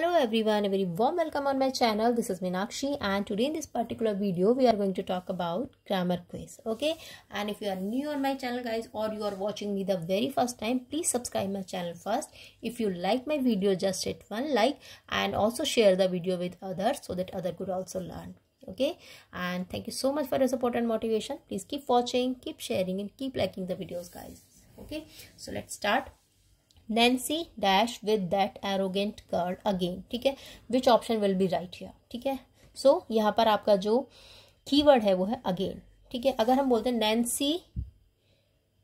Hello everyone, a very warm welcome on my channel. This is Meenakshi and today in this particular video we are going to talk about grammar quiz, okay? And if you are new on my channel guys, or you are watching me the very first time, please subscribe my channel first. If you like my video, just hit one like and also share the video with others so that others could also learn, okay? And thank you so much for your support and motivation. Please keep watching, keep sharing and keep liking the videos guys, okay? So let's start. Nancy dash with that arrogant girl again, ठीक है, which option will be right here, ठीक है? So यहाँ पर आपका जो keyword है वो है again, ठीक है? अगर हम बोलते हैं Nancy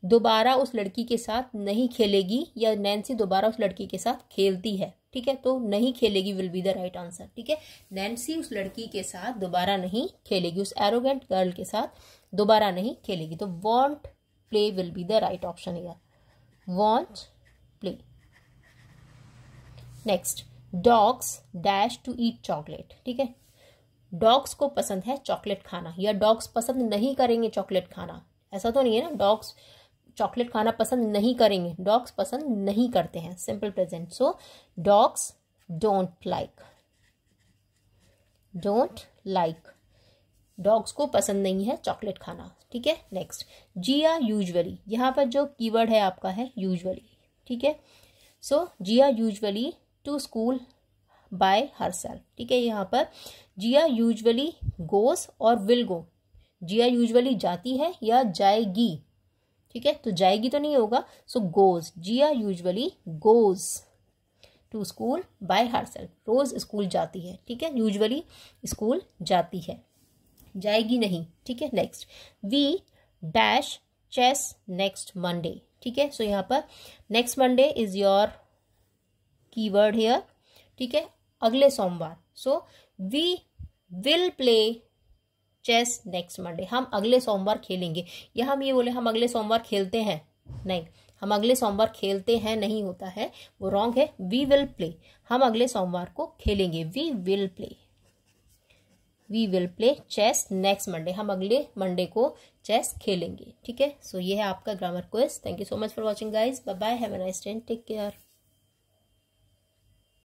दोबारा उस लड़की के साथ नहीं खेलेगी या Nancy दोबारा उस लड़की के साथ खेलती है, ठीक है, तो नहीं खेलेगी will be the right answer, ठीक है? Nancy उस लड़की के साथ दोबारा नहीं खेलेगी, उस arrogant girl के साथ दोबारा नहीं खेलेगी, तो won't play will be the right option here, won't play. Next, dogs dash to eat chocolate, ठीक है? डॉग्स को पसंद है चॉकलेट खाना या डॉग्स पसंद नहीं करेंगे चॉकलेट खाना, ऐसा तो नहीं है ना, डॉग्स चॉकलेट खाना पसंद नहीं करेंगे, डॉग्स पसंद नहीं करते हैं, simple present, so dogs don't like, dogs को पसंद नहीं है चॉकलेट खाना, ठीक है? नेक्स्ट, जिया यूजुअली, यहाँ पर जो कीवर्ड है आपका है यूजुअली, ठीक है? So Jiya usually to school by herself, ठीक है? यहाँ पर जिया यूजुअली गोस और विल गो, जिया यूजुअली जाती है या जाएगी, ठीक है? तो जाएगी तो नहीं होगा, so goes, Jiya usually goes to school by herself, रोज स्कूल जाती है, ठीक है? यूजुअली स्कूल जाती है, जाएगी नहीं, ठीक है? Next, we dash chess next Monday, ठीक है? सो यहाँ पर next Monday is your keyword here, ठीक है? अगले सोमवार, so we will play chess next Monday, हम अगले सोमवार खेलेंगे, या हम ये बोले हम अगले सोमवार खेलते हैं, नहीं, हम अगले सोमवार खेलते हैं नहीं होता है, वो रॉन्ग है, वी विल प्ले, हम अगले सोमवार को खेलेंगे, we will play chess next Monday, हम अगले मंडे को चेस खेलेंगे, ठीक है? सो ये है आपका grammar quiz. Thank you so much for watching guys, bye bye, have a nice day, take care.